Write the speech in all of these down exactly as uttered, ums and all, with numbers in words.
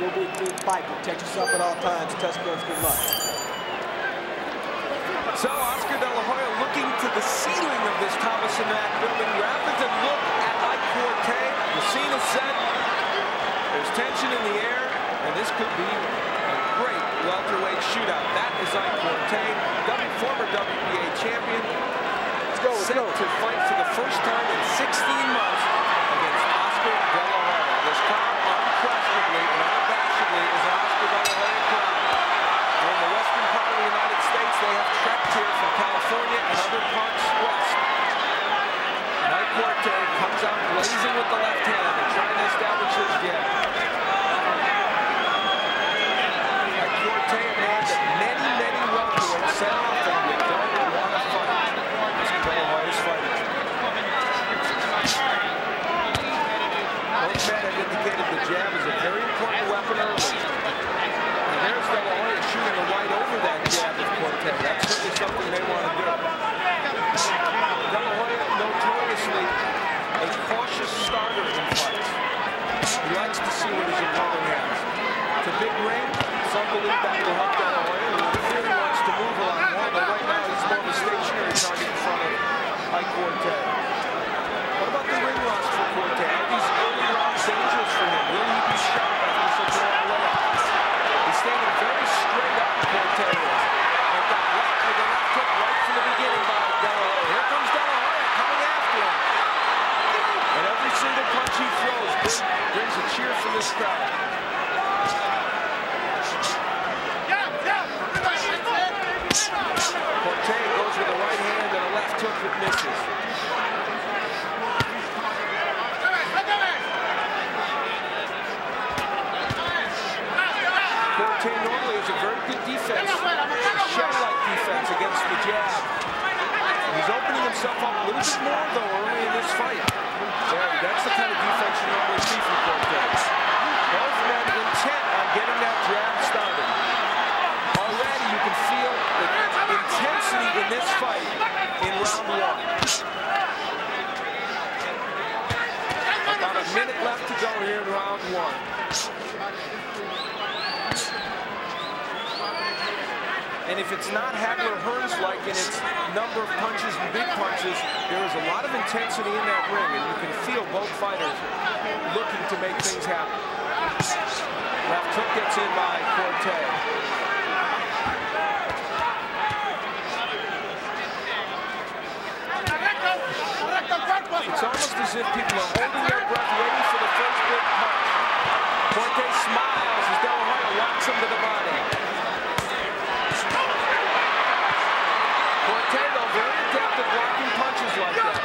will be a clean fight. Protect yourself at all times. Touchdowns, good luck. So Oscar De La Hoya looking to the ceiling of this Thomas and Mack building. Rather than look at Ike Quartey, the scene is set. There's tension in the air, and this could be a great welterweight shootout. That is Ike Quartey, former W B A champion, let's go, set let's go. to fight for the first time in sixteen months against Oscar De La Hoya. This crowd unquestionably and unabashedly is an Oscar De La Hoya crowd. In the western part of the United States, they have trekked here from California and other parts west. Ike Quartey comes out blazing with the left hand and trying to establish his jab. Ike Quartey, a man that many, many welterweights set off and you don't want to fight. Oscar De La Hoya's fighting. Both men have indicated the jab is a very important weapon early. And there's De La Hoya shooting a right over that jab of Quartey. That's certainly something they want to do. De La Hoya, notoriously a cautious starter in fights. He likes to see what his opponent has. It's a big ring. Some believe that will help De La Hoya, who really wants to move a lot more, but right now he's more of a stationary target in front of Ike Quartey. What about the ring rust for Quartey? Are these early rounds dangerous for him? Will he be shot after such a long layoff? He's standing very straight up, Quartey is. And got right with a left hook right from the beginning by De La Hoya. Here comes De La Hoya coming after him. And every single punch he throws brings, brings a cheer from this crowd. Quartey goes with a right hand and a left hook that misses. Quartey normally has a very good defense, shell-like defense against the jab. He's opening himself up a little bit more, though, early in this fight. There, that's the kind of defense you normally see from Quartey. Both men intent on getting that jab started. Already you can feel the intensity in this fight in round one. About a minute left to go here in round one. And if it's not Hagler Hearns-like in its number of punches and big punches, there is a lot of intensity in that ring, and you can feel both fighters looking to make things happen. Left hook gets in by Quartey. It's almost as if people are holding their breath, waiting for the first big punch. Quartey smiles as De La Hoya locks him to the body. Quartey, though, very adept at blocking punches like that.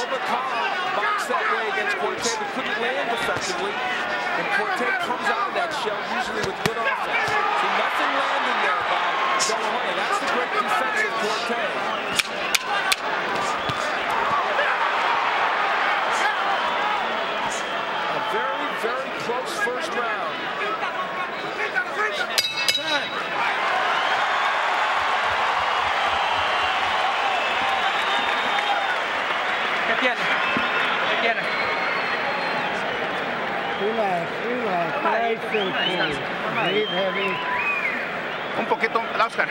Obakara boxed that way against Quartey, but couldn't land effectively. And Quartey comes out of that shell, usually with good offense. So nothing landing there by De La Hoya. That's the great defense of Quartey. Close first round. Again, again. Relax, relax, right foot. Breathe heavy. Un poquito, Oscar.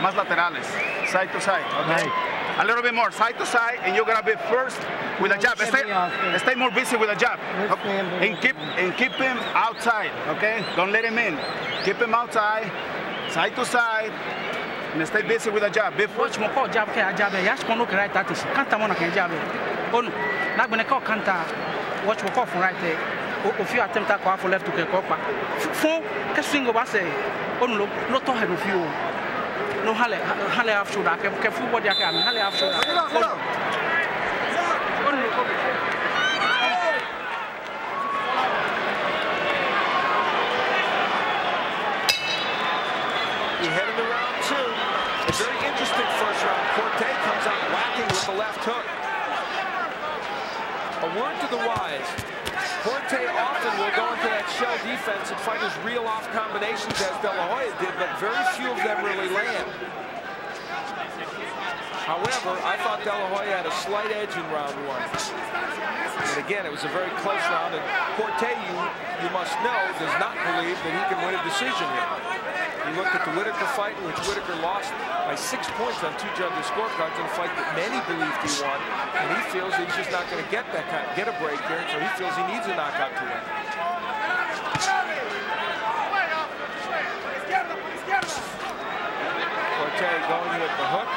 Más laterales, side to side. Okay. A little bit more side to side, and you're gonna be first with a jab. Stay, stay more busy with a jab, okay. and keep and keep him outside. Okay, don't let him in. Keep him outside, side to side, and stay busy with a jab. Before you call jab, can jab. Yes, can look right at it. Can't I can jab? Oh no, like when I call can't watch me call from right there. If you attempt to call from left to call back, four can swing over say. Oh no, no don't have you. No hale hale half shoulder. Can can football there can hale half shoulder. You head into round two. A very interesting first round. Quartey comes out whacking with the left hook. A word to the wise. Quartey often will go into that shell defense and fighters reel off combinations as De La Hoya did, but very few of them really land. However, I thought De La Hoya had a slight edge in round one. And again, it was a very close round. And Quartey, you, you must know, does not believe that he can win a decision here. He looked at the Whitaker fight, in which Whitaker lost by six points on two judges' scorecards in a fight that many believed he won. And he feels he's just not going to get that kind of, get a break here, so he feels he needs a knockout to win. Quartey going with the hook.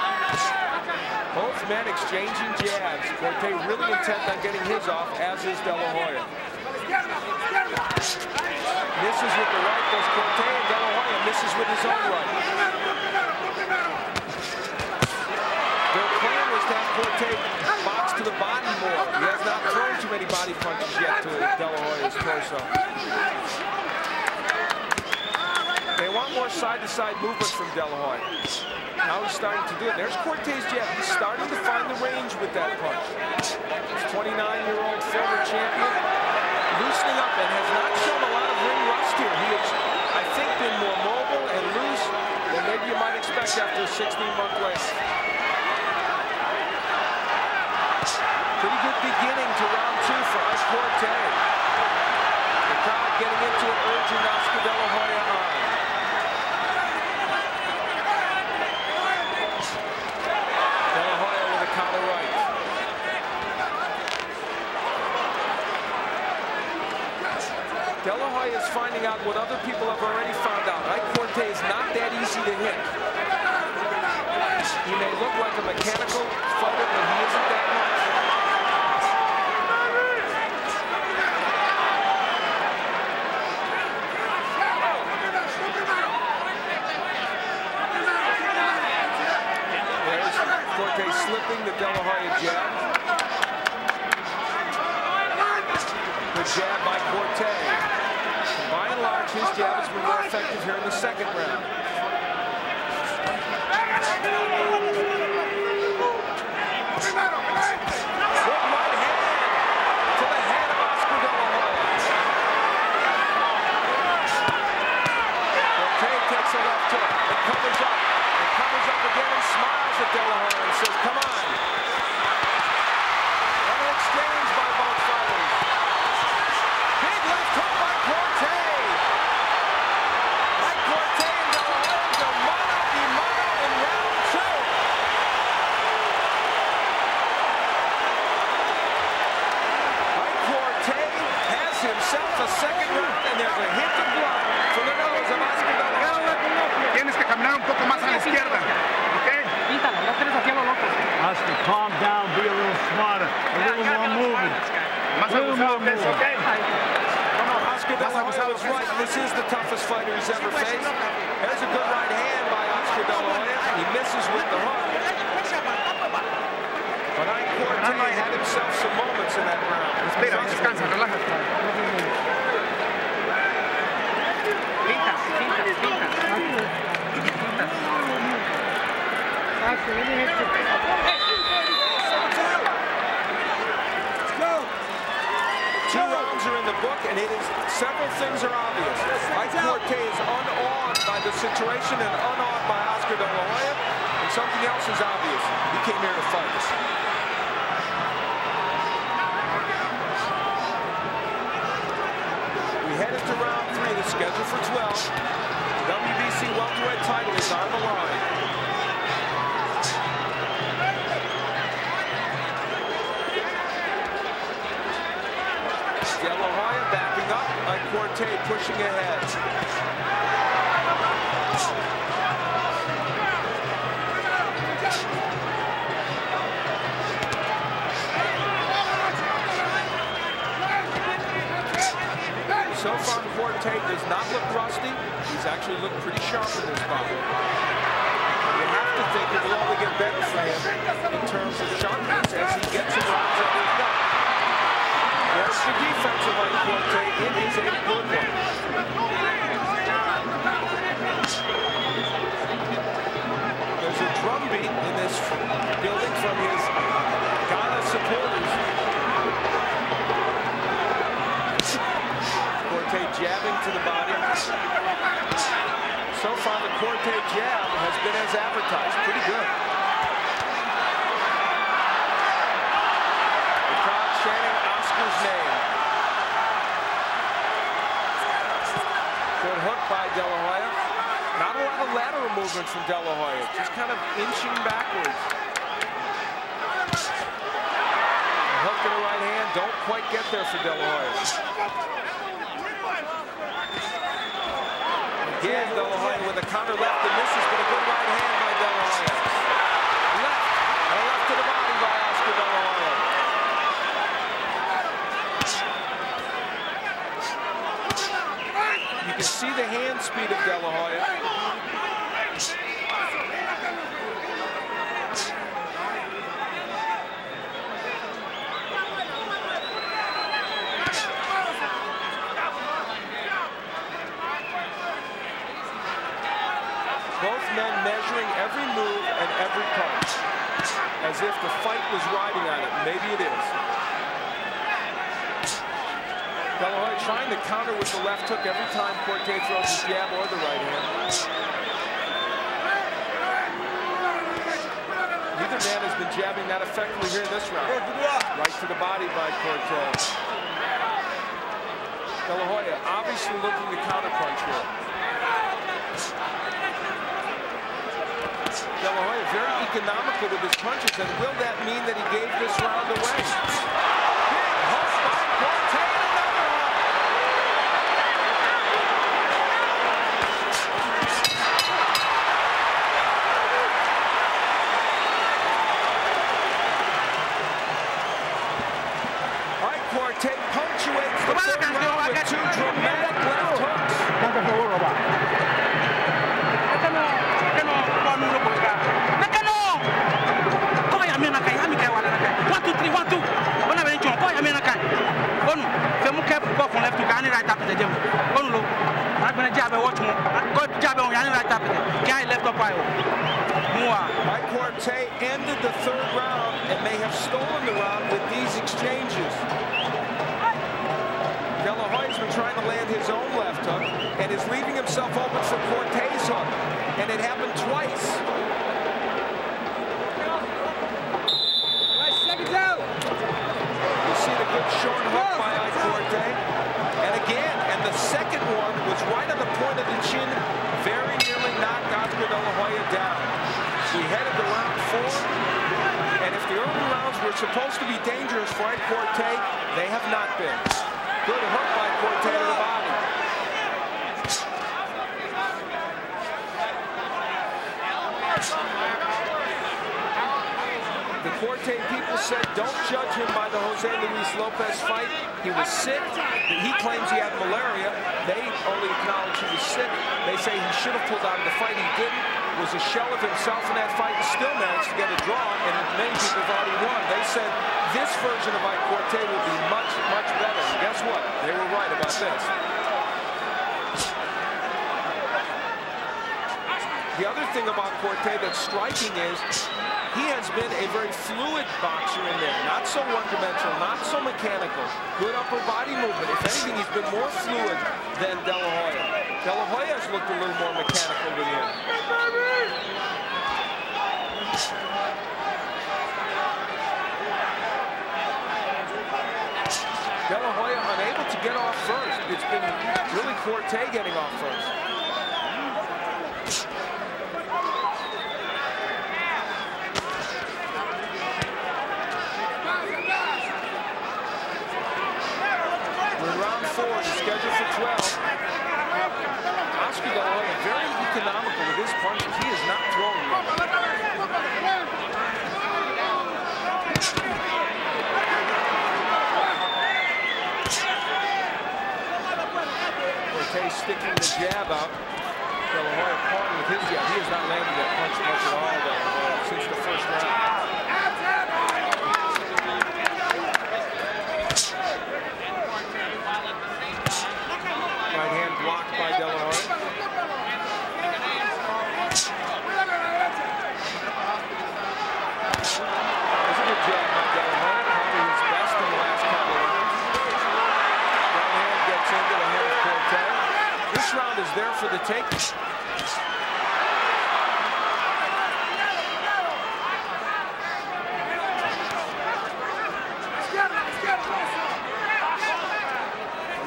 Both men exchanging jabs. Quartey really intent on getting his off, as is De La Hoya. Misses with the right, goes Quartey, and De La Hoya misses with his own right. Their plan was to have Quartey box to the body more. He has not thrown too many body punches yet to De La Hoya's torso. They want more side-to-side movement from De La Hoya. Now he's starting to do it. There's Quartey's jab. He's starting to find the range with that punch. He's twenty-nine-year-old former champion, loosening up and has not shown a lot of ring rust here. He has, I think, been more mobile and loose than maybe you might expect after a sixteen-month layoff. Pretty good beginning to round two for Ike Quartey. The crowd getting into it, urging Oscar De La Hoya on. De La Hoya with a counter right. De La Hoya is finding out what other people have already found out. Ike Quartey is not that easy to hit. He may look like a mechanical fighter, but he isn't that much. There's Quartey slipping the De La Hoya jab. Good jab by Quartey. By and large, his jab has been more effective here in the second round. Good right hand to the head of Oscar De La Hoya. Quartey takes a left hook. It covers up. It covers up again and smiles at De La Hoya and says, "Come on." What an exchange by both fighters. Big left hook by Quartey. Calm down, be a little smarter, a little more moving. A little more moving. Okay. Oscar De La Hoya was right. This is the toughest fighter he's ever faced. There's a good right hand by Oscar De La Hoya. He misses with the hook. But Ike Quartey had himself some moments in that round. Two rounds are in the book, and it is several things are obvious. Ike Quartey is unawed by the situation and unawed by Oscar De La Hoya, and something else is obvious. He came here to fight us. We head into round three. The schedule for twelve. The W B C welterweight title is on the line. De La Hoya backing up, Ike Quartey pushing ahead. So far, Quartey does not look rusty. He's actually looked pretty sharp in this battle. You have to think it will only get better for him in terms of sharpness as he gets his rounds up his gut. There's the defense of Ike Quartey. It is a good one. There's a drumbeat in this building from his Ghana supporters. Quartey jabbing to the body. So far, the Quartey jab has been as advertised. Pretty good. of a lateral movement from De La Hoya, just kind of inching backwards. A hook to the right hand, don't quite get there for De La Hoya. Again, De La Hoya with a counter left and misses, but a good right hand by De La Hoya. Left, and a left to the body by Oscar De La Hoya. You can see the hand speed of De La Hoya. Both men measuring every move and every punch, as if the fight was riding on it. Maybe it is. De La Hoya trying to counter with the left hook every time Quartey throws his jab or the right hand. Neither man has been jabbing that effectively here in this round. Right to the body by Quartey. De La Hoya obviously looking to counterpunch here. De La Hoya very economical with his punches, and will that mean that he gave this round away? Ike Quartey ended the third round and may have stolen the round with these exchanges. De La Hoya's been trying to land his own left hook and is leaving himself open for Quartey's hook, and it happened twice. Short hook by Ike Quartey. And again, and the second one was right on the point of the chin, very nearly knocked Oscar De La Hoya down. We headed to round four, and if the early rounds were supposed to be dangerous for Ike Quartey, they have not been. Good hook by Quartey to the body. The Quartey people said, don't judge him by the Jose Luis Lopez fight. He was sick. He claims he had malaria. They only acknowledge he was sick. They say he should have pulled out of the fight. He didn't. Was a shell of himself in that fight and still managed to get a draw. And many people thought he won. They said this version of Ike Quartey would be much, much better. And guess what? They were right about this. The other thing about Quartey that's striking is he has been a very fluid boxer in there. Not so one-dimensional, not so mechanical. Good upper body movement. If anything, he's been more fluid than De La Hoya. De La Hoya's looked a little more mechanical than him. De La Hoya unable to get off first. It's been really Quartey getting off first. Sticking the jab out. De La Hoya caught with his jab. He has not landed that punch much at all, De La Hoya, since the first round. Right hand blocked by De La Hoya. There's a good jab by De La Hoya. Probably his best in the last couple of rounds. Right hand gets into the head of Quartey. This round is there for the take.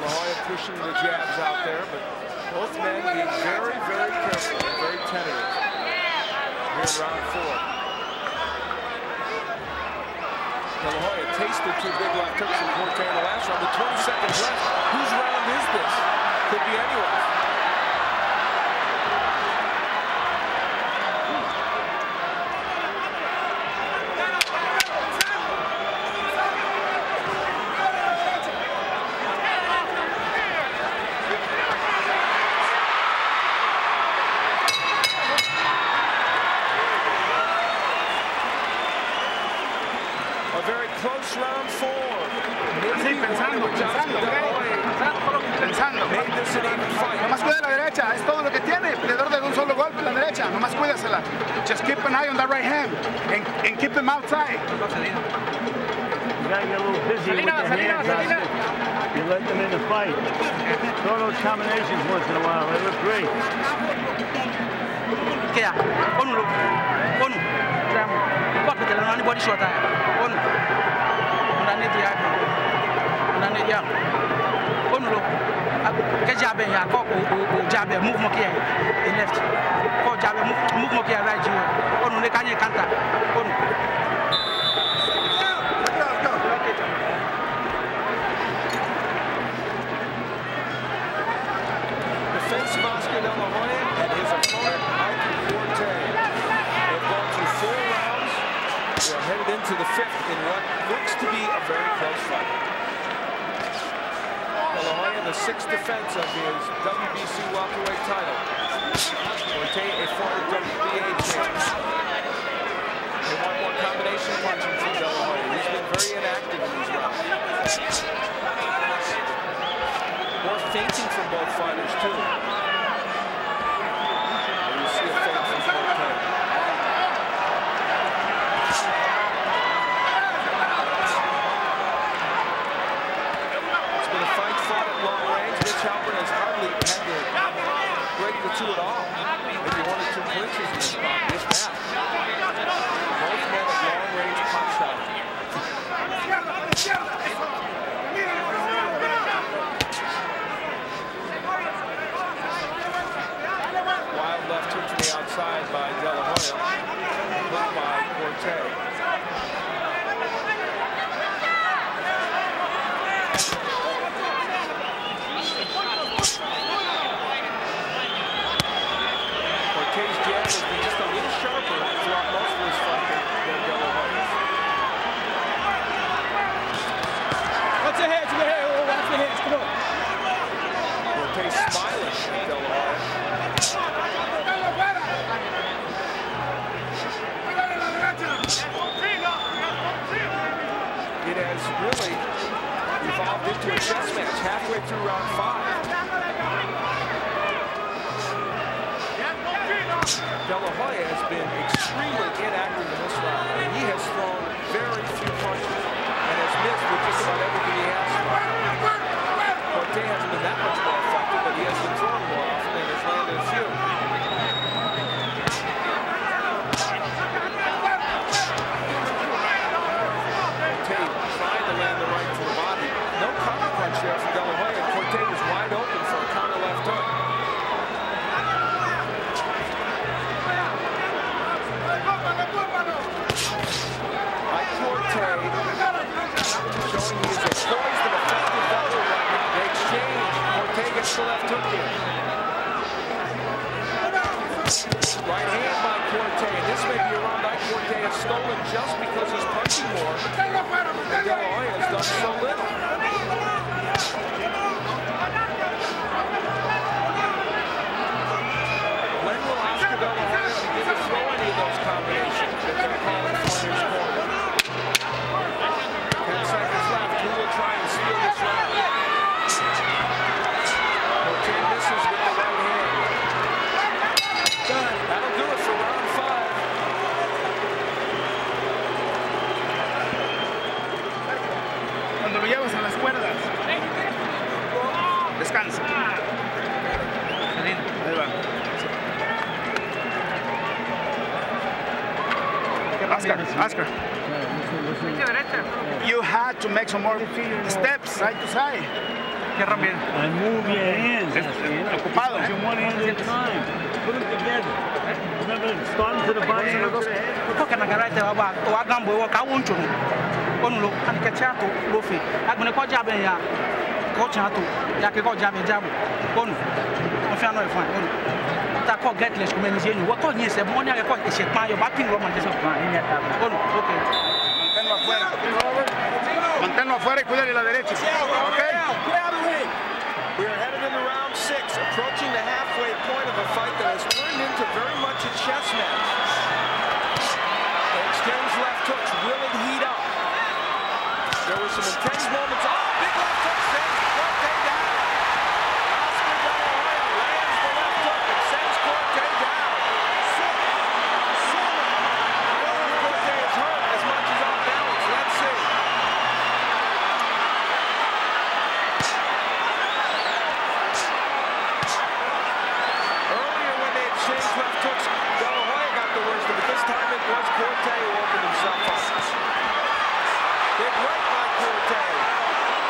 La Hoya pushing the jabs out there, but both men being very, very careful and very tentative here in round four. De La Hoya tasted two big left hooks from Quartey in the last round. With twenty seconds left, whose round is this? Could be anyone's. Just keep an eye on that right hand and, and keep him outside. You got to get a little busy with your hands out there. You let them in the fight. Throw those combinations once in a while. They look great. Yeah. One look. One. What with the body shot? One. One look. Get jab in here. Jab in. Move more here. The left. Move more here, right? You on the canny counter. On. Defense of Oscar De La Hoya and his opponent, Ike Quartey. They've gone through four rounds. They're headed into the fifth in what looks to be a very close fight. De La Hoya, the sixth defense of his W B C welterweight title. Quartey, a former W B A champion. They want more combination punching from De La Hoya. He's been very inactive in these rounds. More fainting from both fighters, too. And you see a faint from Quartey. It's been a fight fought at long range. Mitch Halpern has hardly had the break the two at all. If you wanted two clinches in this round, this match. Both men have long-range punch shot. Wild left hook to the outside by De La Hoya, put by Quartey. To a chess match halfway through round five. De La Hoya has been extremely inactive in this round. He has thrown very few punches and has missed with just about everything he has thrown. Quartey hasn't been that much more effective, but he has been thrown more often and has landed a few. The left hook here. Right hand by Quartey, and this may be a round Ike Quartey has stolen just because he's punching more. And De La Hoya has done so little. When will Oscar De La Hoya begin to throw any of those combinations? They're going to call it Flanders corner. Ten seconds left. Who will try and steal this round? Descansa. Ahí va. Oscar, Oscar. You had to make some more steps side to side. Qué rápido. And move your hands. Ocupado. One hand at a time. Put them together. Remember, starting to the body. Look at Nagarate. What number? What I want to do. One look. And catch out to Luffy. I'm going to call Jabin. Coach out to. I can call Jabin Jabu. One. I'm trying to find one. I call Gatless Community. What call you? One I call is a man. You're batting Roman. This is okay. Manténlo afuera. Manténlo afuera y cuídale la derecha. Okay? We're headed into round six, approaching the halfway point of a fight that has turned into very much a chess match. It extends left hooks. Will it heat up? There were some intense moments. Oh, big left hook. Quartey down. Oscar De La Hoya lands the left hook and sends Quartey down. Grease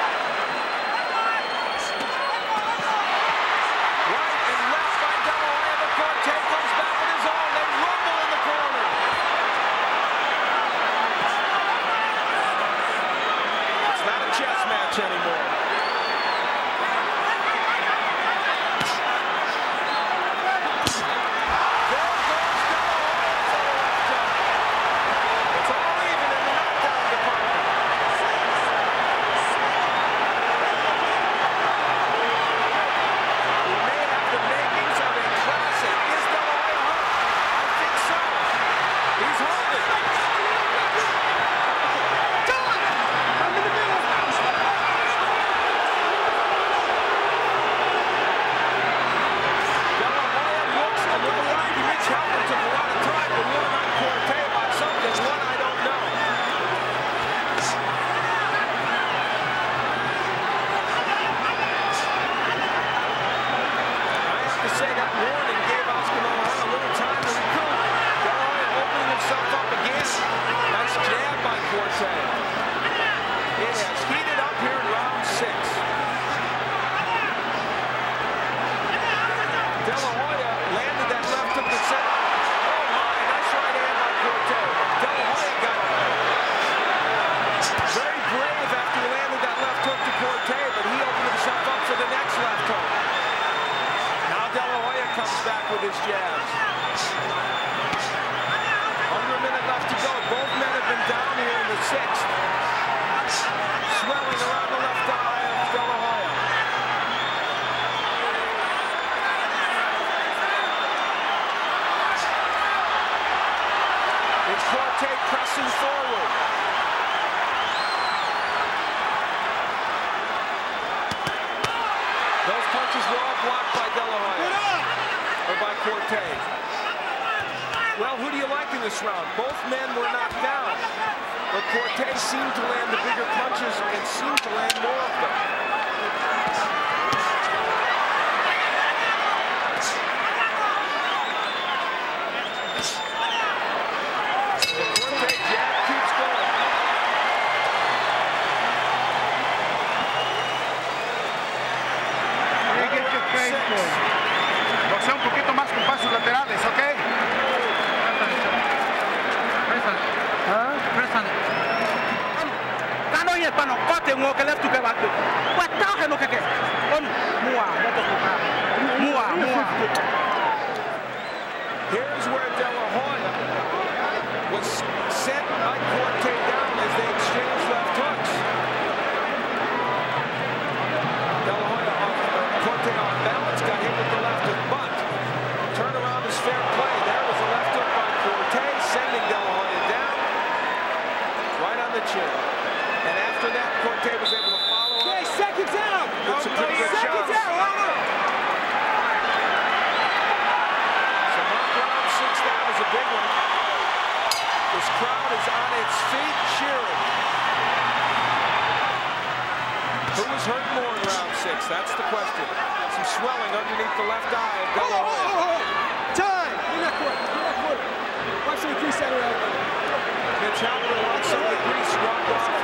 rubbed off his face.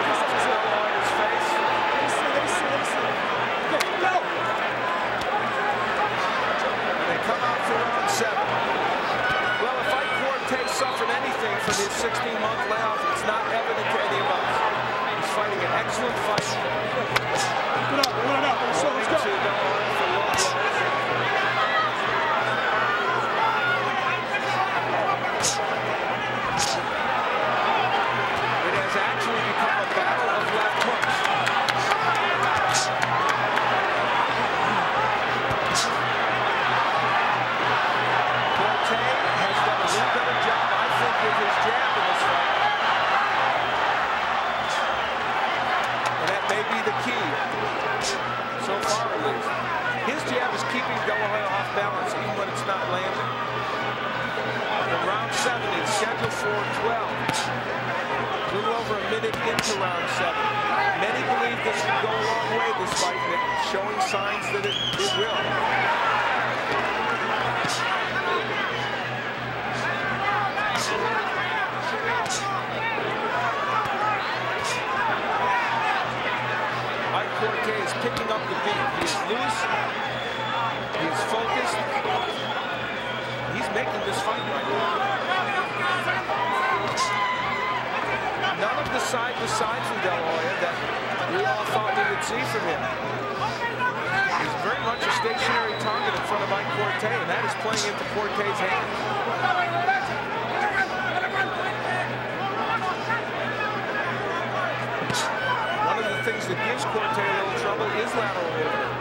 They say, they say, they say. from his sixteen month layoff. It's not evident to any of us. He's fighting an excellent fight. Put up, put it up. So let's go. It has actually become a battle of left hooks. Quartey has done a little better job, I think, with his jab in this fight. And that may be the key, so far at least. His jab is keeping De La Hoya off balance, even when it's not landing. In round seven, it's scheduled for twelve. A little over a minute into round seven. Many believe this will go a long way, this fight, and it's showing signs that it, it will. Ike Quartey is picking up the beat. He's loose. He's focused. He's making this fight right now. None of the side-to-side from De La Hoya that we all thought we would see from him. He's very much a stationary target in front of Ike Quartey, and that is playing into Quartey's hands. Things that gives Quartey a little trouble is lateral movement.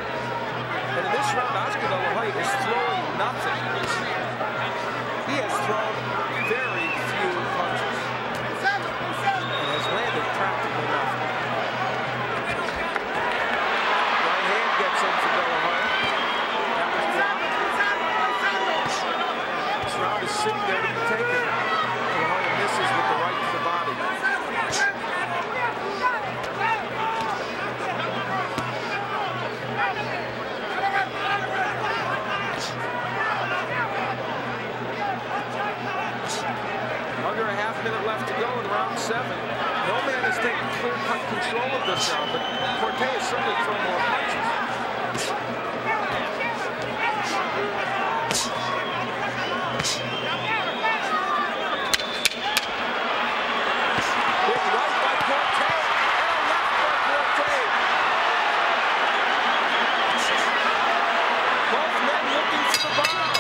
And in this round, Oscar De La Hoya is throwing nothing. He has thrown very few punches and has landed practically nothing. Right hand gets in for De La Hoya. That was blocked. This round is sitting there to be taken. De La Hoya misses with the right to the body. Under a half minute left to go in round seven. No man has taken clear-cut control of this round, but Quartey has certainly thrown more punches. Big right by Quartey, and a left by Quartey. Both men looking for the bomb.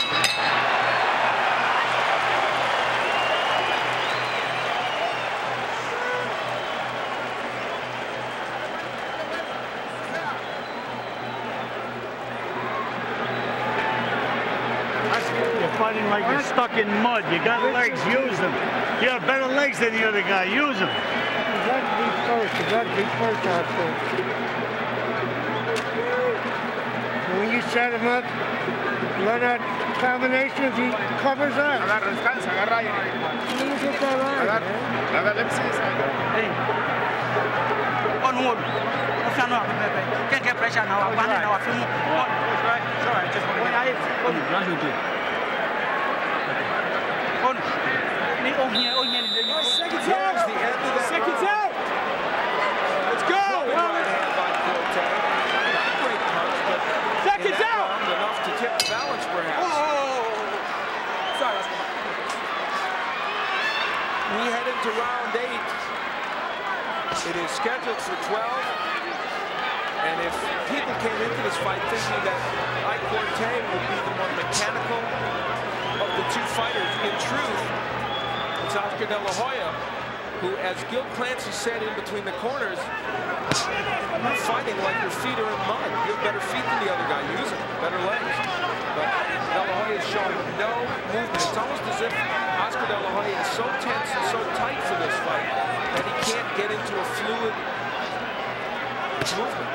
Fighting like you're stuck in mud. You got legs, use them. You got better legs than the other guy, use them. You got to be first, you got to be first out there. When you set him up, Leonard combination, if he covers up. Agarra, descansa, agarra ahí. Look at that line. Agarra, agarra, onward. Can't get pressure now. I'm running now. It's all right, just one minute. Seconds out. The end of that Seconds round. out. Let's go. Well, right hand by Quartey. Not great punch, but Seconds out. Enough to tip the balance, perhaps. Oh. Sorry. We head into round eight. It is scheduled for twelve. And if people came into this fight thinking that Ike Quartey would be the more mechanical of the two fighters, in truth, it's Oscar De La Hoya, who, as Gil Clancy said in between the corners, you're fighting like your feet are in mud. You have better feet than the other guy. Use them, better legs. But De La Hoya is showing no movement. It's almost as if Oscar De La Hoya is so tense and so tight for this fight that he can't get into a fluid movement.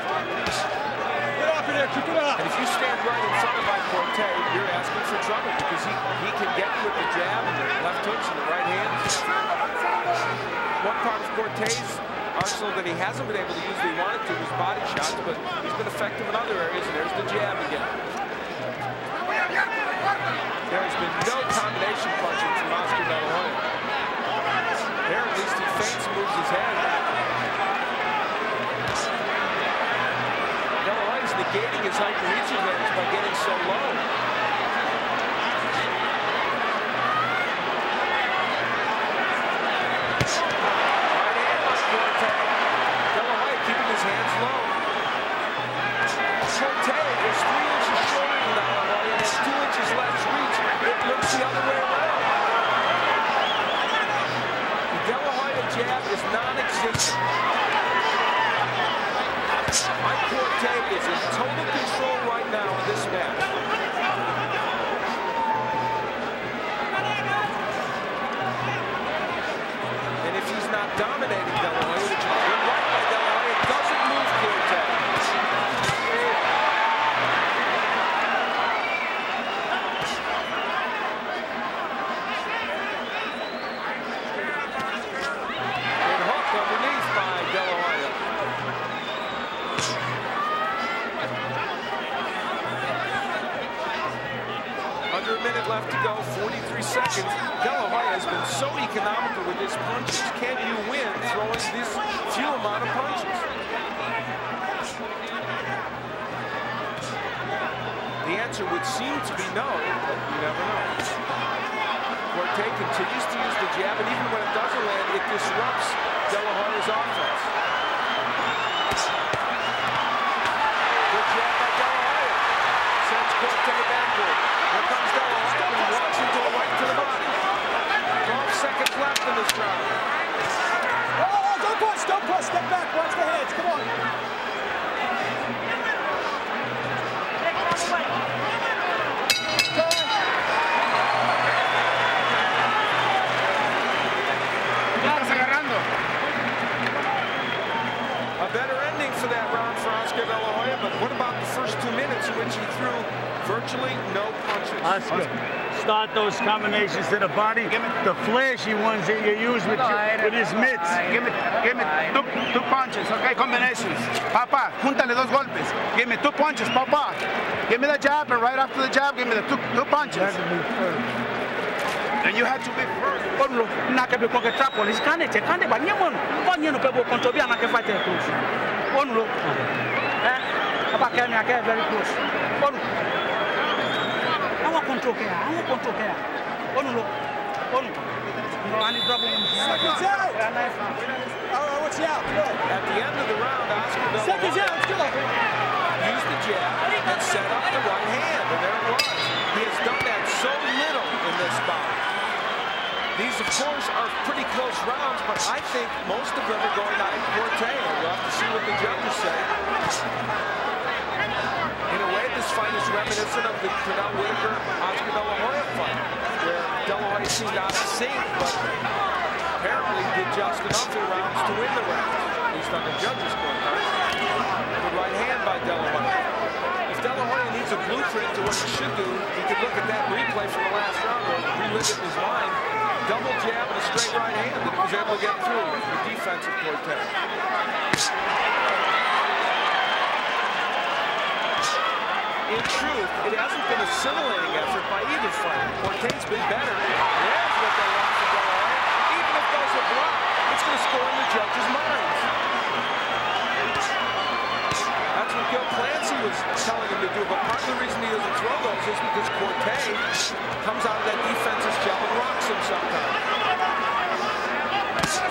Get up in there, keep it up. And if you stand right in front of Ike Quartey, you're asking for trouble, because he, he can get you with the jab and the left hooks and the right hands. One part of Quartey's arsenal that he hasn't been able to use that he wanted to was body shots, but he's been effective in other areas, and there's the jab again. There has been no combination punching from Oscar De La Hoya. There, at least he feints and moves his head. De La Hoya's negating his height to reach advantage by getting so low. defense. Ike Quartey is in total control right now in this match. And if he's not dominating De La Hoya, which is good right by De La Hoya, it doesn't move Quartey. Left to go, forty-three seconds. De La Hoya has been so economical with his punches. Can you win throwing this few amount of punches? The answer would seem to be no, but you never know. Quartey continues to use the jab, and even when it doesn't land, it disrupts De La Hoya's offense. Good jab by De La Hoya. Sends Quartey backward. Here comes De La Hoya and walks into a right to the body. twelve seconds left in this round. Oh, oh, don't push, don't push, step back, watch the heads, come on. A better ending for that round for Oscar De La Hoya, but what about the first two minutes in which he threw virtually no punches? Oscar, start those combinations to the body. The flashy ones that you use with, your, with his mitts. Give me, give me two, two punches, okay? Combinations. Papa, juntale dos golpes. Give me two punches, Papa. Give me the jab, and right after the jab, give me the two, two punches. And you have to be first. Very close. Control care, I want control care. Oh no, oh no. No, I need trouble. Second's out. Oh, what's out? At the end of the round, Oscar De La Hoya. Second's out. Let's go. Used the jab and set up the right hand, and there it was. He has done that so little in this bout. These, of course, are pretty close rounds, but I think most of them are going out in Quartey. We'll have to see what the judges say. In a way, this fight is reminiscent of the Pernell Whitaker Oscar De La Hoya fight, where De La Hoya seemed out of sync, but apparently did just enough in rounds to win the round, at least on the judges' scorecard. The right hand by De La Hoya. If De La Hoya needs a blueprint to what he should do, he could look at that replay from the last round where he relived it in his mind. Double jab and a straight right hand that he was able to get through the defensive Quartey. In truth, it hasn't been a scintillating effort by either fighter. Quartey's been better. There's what they want to go on. Even if those are blocked, it's going to score in the judges' minds. That's what Gil Clancy was telling him to do, but part of the reason he doesn't throw those is because Quartey comes out of that defense's jump and rocks him sometimes.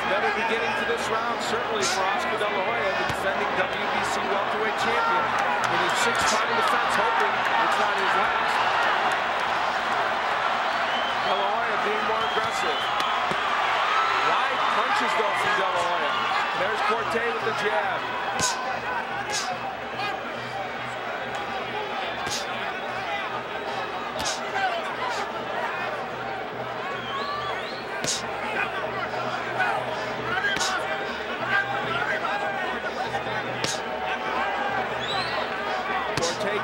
Another beginning to this round, certainly for Oscar De La Hoya, the defending W B C welterweight champion. With his sixth time in the fence, hoping it's not his last. De La Hoya being more aggressive. Wide punches though from De La Hoya. There's Quartey with the jab.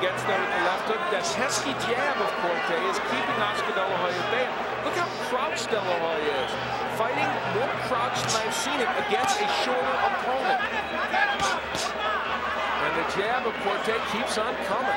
Gets there with the left hook. That pesky jab of Quartey is keeping Oscar De La Hoya at bay. Look how crouched De La Hoya is. Fighting more crouched than I've seen him against a shorter opponent. And the jab of Quartey keeps on coming.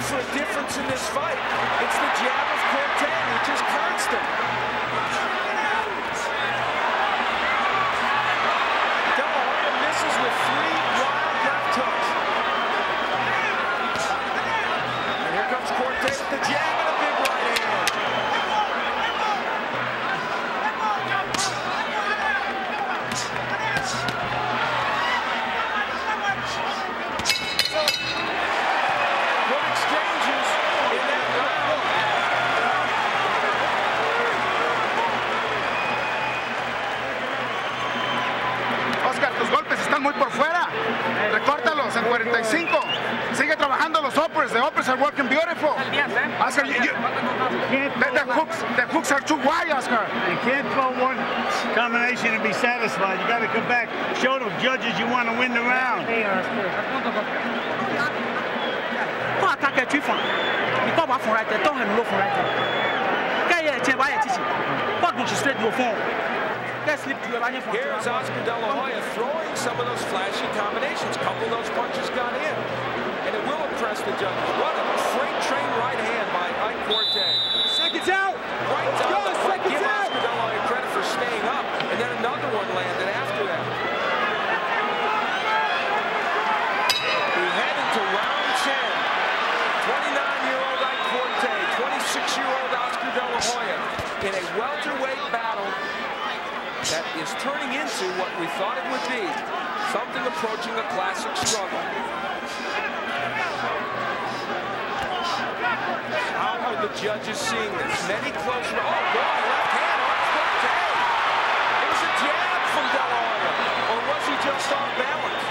For a difference in this fight, it's the jab of Quartey, which is constant. pegan muy por fuera. Recórtalos en cuarenta y cinco. Sigue trabajando los uppers. The uppers are working beautiful. Oscar, you, you, the, the, hooks, the hooks are too wide, Oscar. You can't throw one combination and be satisfied. You got to come back, show the judges you want to win the round. Here's Oscar De La Hoya throwing some of those flashy combinations. A couple of those punches got in, and it will impress the judges. What a freight train right hand by Ike Quartey. Seconds out. Right down. Go, seconds Give out. Oscar De La Hoya credit for staying up, and then another one landed after that. We head into round ten. twenty-nine-year-old Ike Quartey, twenty-six-year-old Oscar De La Hoya in a welterweight battle that is turning into what we thought it would be, something approaching a classic struggle. How are the judges seeing this? Many close... Oh, boy, left hand on Quartey. It was a jab from De La Hoya, or was he just off balance?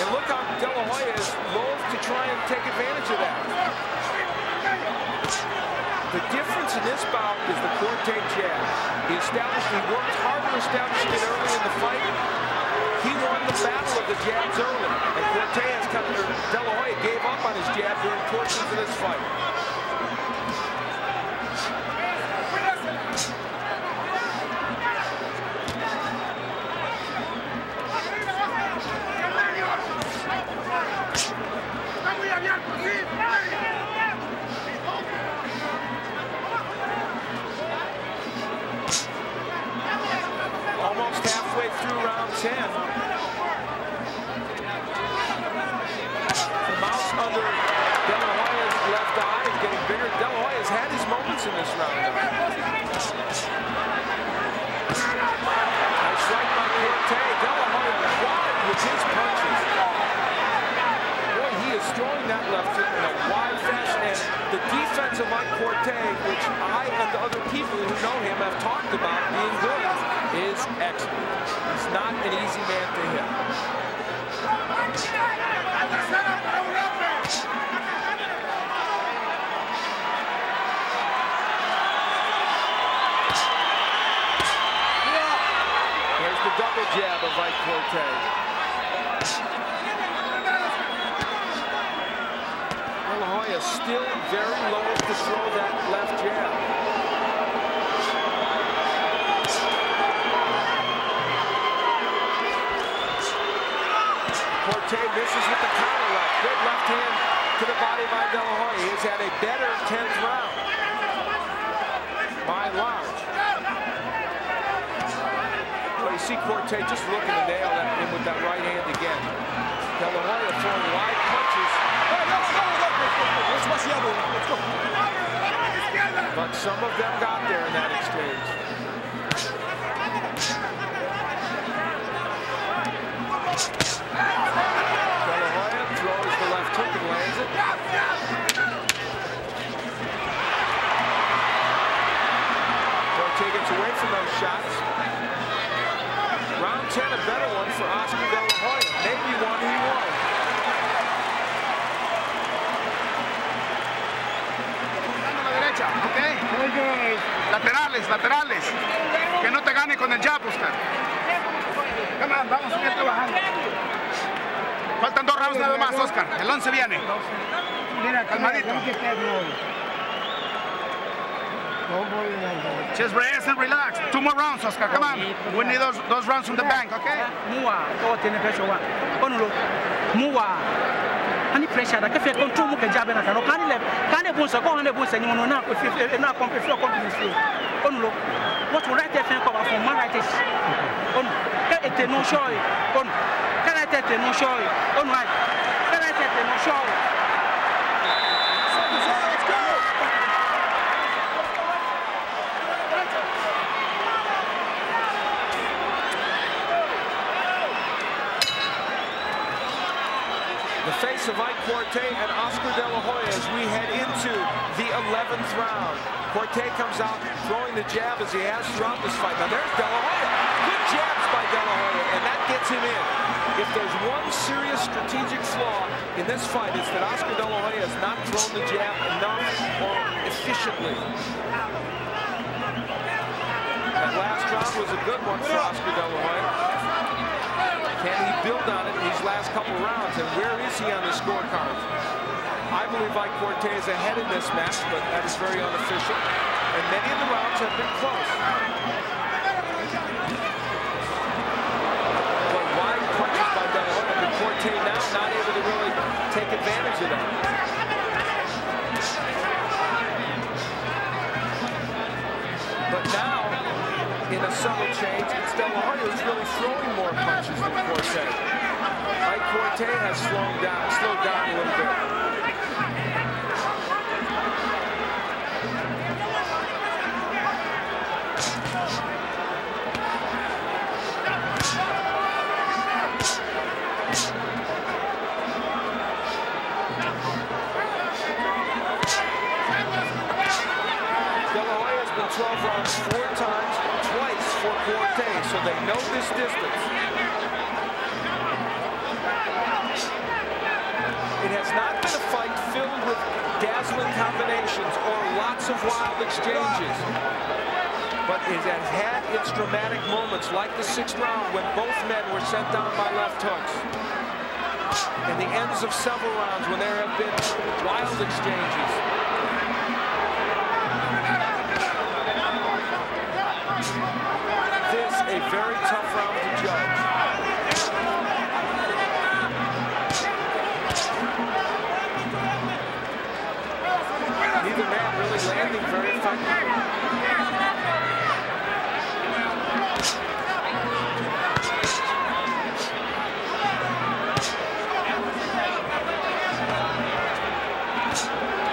And look how De La Hoya is loath to try and take advantage of that. The difference in this bout is the Quartey jab. He established, he worked harder establishing it early in the fight. He won the battle of the jabs early. And Quartey has come to De La Hoya gave up on his jab during portions of this fight. ten. From out under De La Hoya's left eye is getting bigger. De La Hoya's had his moments in this round. Nice right by Quartey. De La Hoya wide with his punches. Boy, he is throwing that left foot in a wide fashion. And the defense of Ike Quartey, which I and the other people who know him have talked about being good, is excellent. He's not an easy man to hit. There's the double jab of Ike Quartey. De La Hoya still very low to throw that left jab. Quartey misses with the counter left. Good left hand to the body by De La Hoya. He's had a better tenth round. By large. But you see Quartey just looking to nail that in with that right hand again. De La Hoya throwing wide punches. But some of them got there in that exchange. Away from those shots. Round ten, a better one for Oscar De La Hoya. Maybe one he won. Okay. Muy bien. Laterales, laterales. Que no te gane con el jab, Oscar. Come on, vamos a ir trabajando. Faltan dos rounds nada más, Oscar. El once viene. Mira, calmadito. Just rest and relax. Two more rounds, Oscar. Come on. We need those those rounds from the bank, okay? The face of Ike Quartey and Oscar De La Hoya as we head into the eleventh round. Quartey comes out throwing the jab as he has throughout this fight. Now there's De La Hoya. Good jabs by there's one serious strategic flaw in this fight, it's that Oscar De La Hoya has not thrown the jab enough or efficiently. That last round was a good one for Oscar De La Hoya. Can he build on it in these last couple rounds, and where is he on the scorecard? I believe Ike Quartey is ahead in this match, but that is very unofficial. And many of the rounds have been close. But wide punches by De La Hoya, and Quartey now not able to really take advantage of that. But now, in a subtle change, it's De La Hoya who's really throwing more punches than Quartey. Ike Quartey has slowed down, slowed down a little bit. twelve rounds four times, twice for Quartey, so they know this distance. It has not been a fight filled with dazzling combinations or lots of wild exchanges, but it has had its dramatic moments, like the sixth round when both men were sent down by left hooks, and the ends of several rounds when there have been wild exchanges. A very tough round to judge. Neither man really landing very effectively.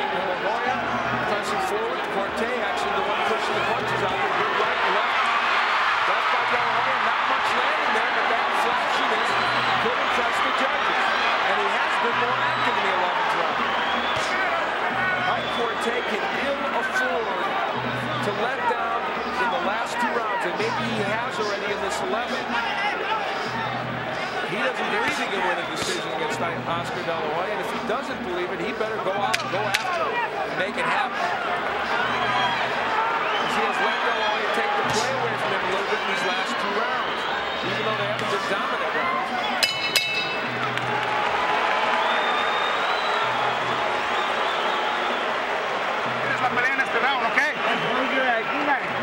De La Hoya pressing forward. Quartey actually the one pushing the punches out there. More active in the eleventh round. Ike Quartey can ill afford to let down in the last two rounds, and maybe he has already in this eleventh. He doesn't believe he can win a decision against Oscar De La Hoya, and if he doesn't believe it, he better go out and go after him and make it happen. He has let De La Hoya take the play away from him a little bit in these last two rounds, even though they haven't been dominant rounds.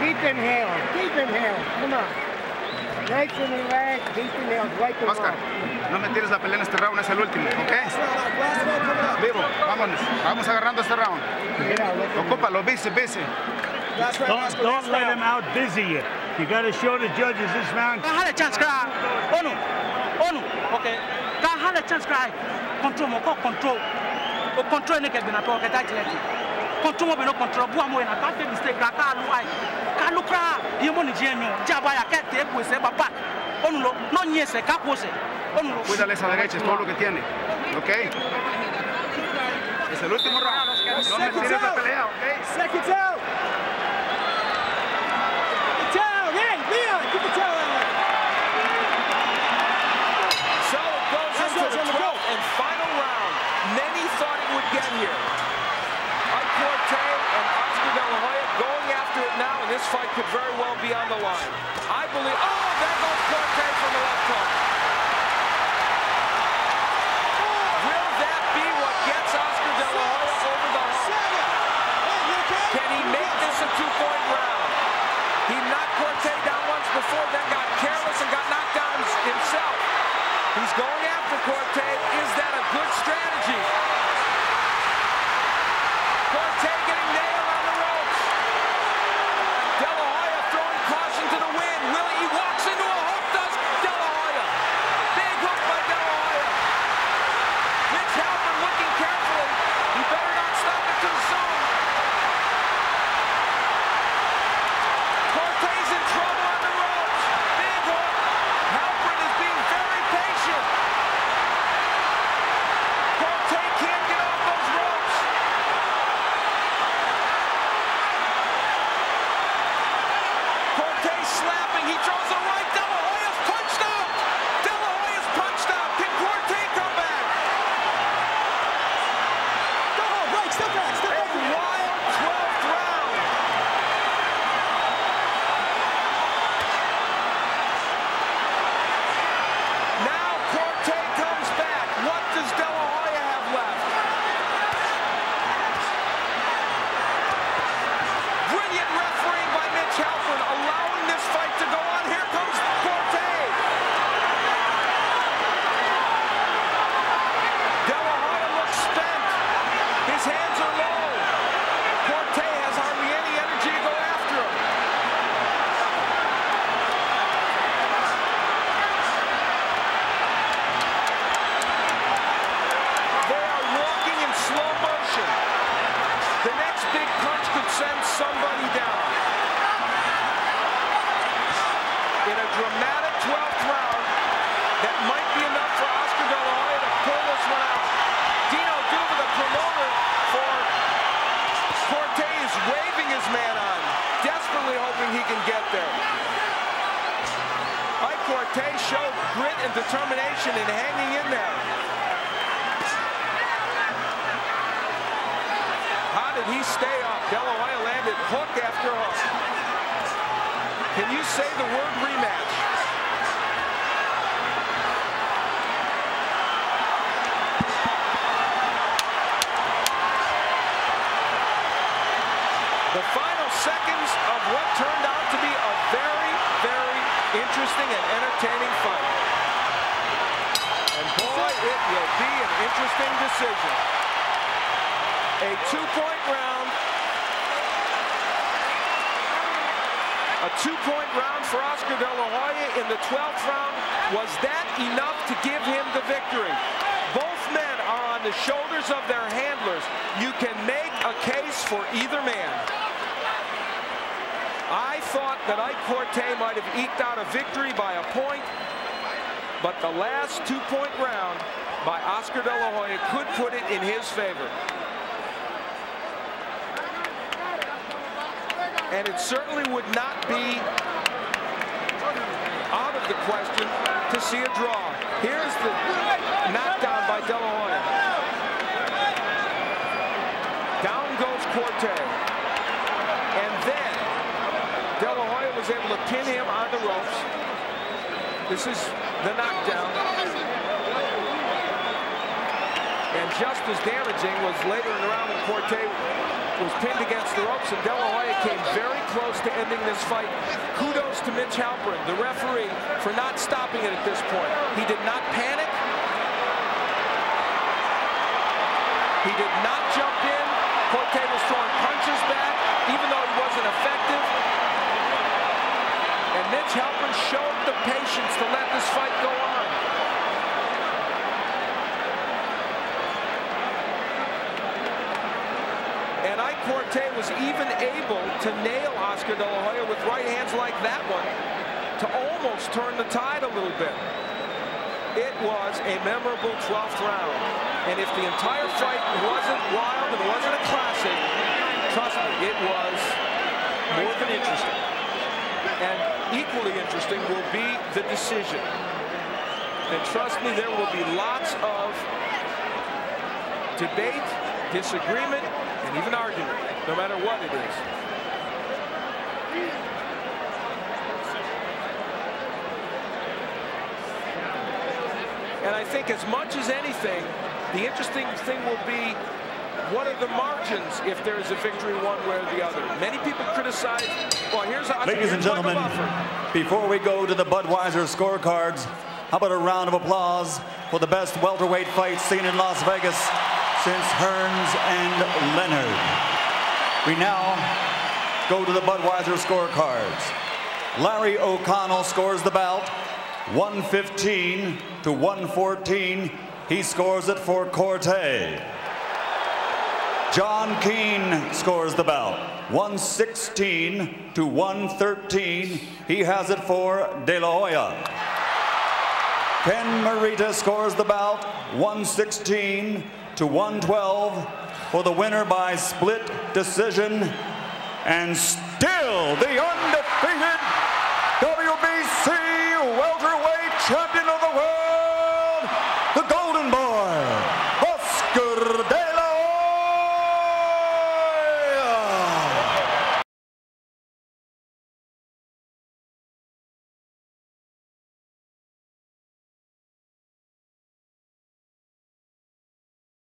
Deep inhale, deep inhale, come on. Nice and relax, deep inhale, right to Oscar, roll. No me tires la pelea en este round, es el último, ¿ok? Vivo, vámonos, vamos agarrando este round. Ocúpalo, busy, busy. Don't, don't let him out busy you. You gotta show the judges this round. Got a chance, cry. Oh no, oh no, okay. Got a chance, cry. Control, moko control. O control ni que bien apo, que está chelete. Control mo beno control, bua mo ena, can't mistake, crack, luai. Kaluka, yemoni jemio, jabaya kete, pues se va back. Onlo, no niese, capose. Onlo. Cuídale esa derecha, es todo lo que tiene. ¿Ok? Es el último round. No me tires la pelea, ¿ok? Seconds out. Get down, hey, Leon, get the towel out. So it goes into the twelfth and final round. Many thought it would get here. Ike Quartey and Oscar De La Hoya going after it now, and this fight could very well be on the line. I believe, oh, there goes Quartey from the left hook. Will that be what gets Oscar De La Hoya over the hump? Can he make this a two-point round? He knocked Quartey down once before, then got careless and got knocked down himself. He's going after Quartey. Is that a good strategy? Quartey getting nailed. Quartey showed grit and determination in hanging in there. How did he stay up? De La Hoya landed hook after hook. Can you say the word rematch? The final seconds of what turned out to be a very, very interesting and entertaining fight. And boy, it will be an interesting decision. A two-point round. A two-point round for Oscar De La Hoya in the twelfth round. Was that enough to give him the victory? Both men are on the shoulders of their handlers. You can make a case for either man. I thought that Ike Quartey might have eked out a victory by a point, but the last two-point round by Oscar De La Hoya could put it in his favor. And it certainly would not be out of the question to see a draw. Here's the knockdown by De La Hoya. Down goes Quartey. And then De La Hoya was able to pin him on the ropes. This is the knockdown. And just as damaging was later in the round when Quartey was pinned against the ropes, and De La Hoya came very close to ending this fight. Kudos to Mitch Halpern, the referee, for not stopping it at this point. He did not panic. He did not jump in. Quartey was throwing punches back, even though he wasn't effective. And Mitch Halpern showed the patience to let this fight go on. And Ike Quartey was even able to nail Oscar De La Hoya with right hands like that one to almost turn the tide a little bit. It was a memorable twelfth round. And if the entire fight wasn't wild and wasn't a classic, trust me, it was more than interesting. And equally interesting will be the decision. And trust me, there will be lots of debate, disagreement, and even argument, no matter what it is. And I think as much as anything, the interesting thing will be what are the margins if there is a victory one way or the other. Many people criticize. Well, here's a, Ladies here's and gentlemen, before we go to the Budweiser scorecards, how about a round of applause for the best welterweight fight seen in Las Vegas since Hearns and Leonard. We now go to the Budweiser scorecards. Larry O'Connell scores the bout one fifteen to one fourteen. He scores it for Quartey. John Keane scores the bout one sixteen to one thirteen. He has it for De La Hoya. Ken Marita scores the bout one sixteen to one twelve for the winner by split decision, and still the undefeated W B C welterweight champion